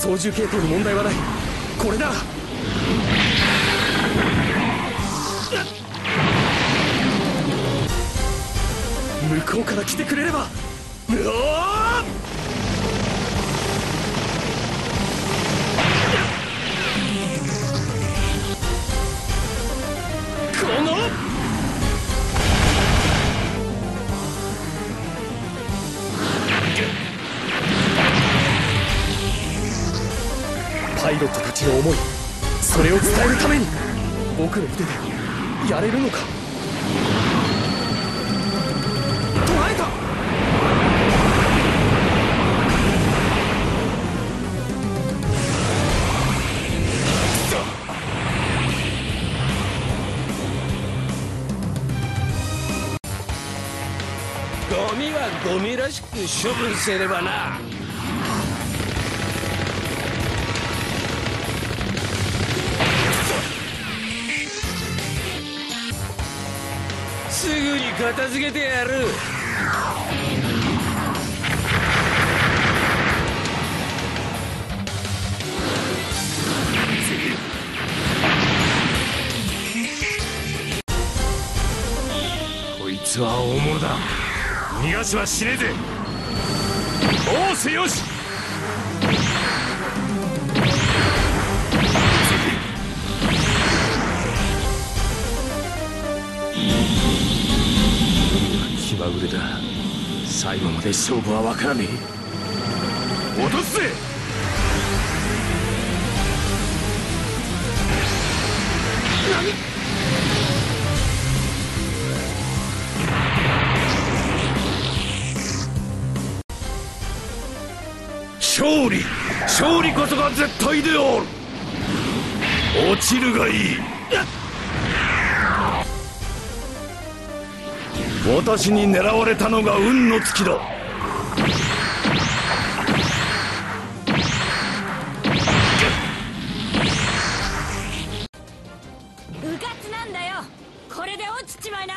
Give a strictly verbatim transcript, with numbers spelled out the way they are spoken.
操縦系統に問題はない。これだ。向こうから来てくれれば。うおー、パイロットたちの思い、それを伝えるために僕の腕でやれるのか。捉えた。ゴミはゴミらしく処分せればな。すぐに片付けてやる。こいつは大物だ。逃がしはしねえぜ。おおせよし。俺だ。最後まで勝負は分からねえ。落とすぜ。勝利、勝利こそが絶対である。落ちるがいい。私に狙われたのが運の尽きだ。うかつなんだよ。これで落ちちまいな。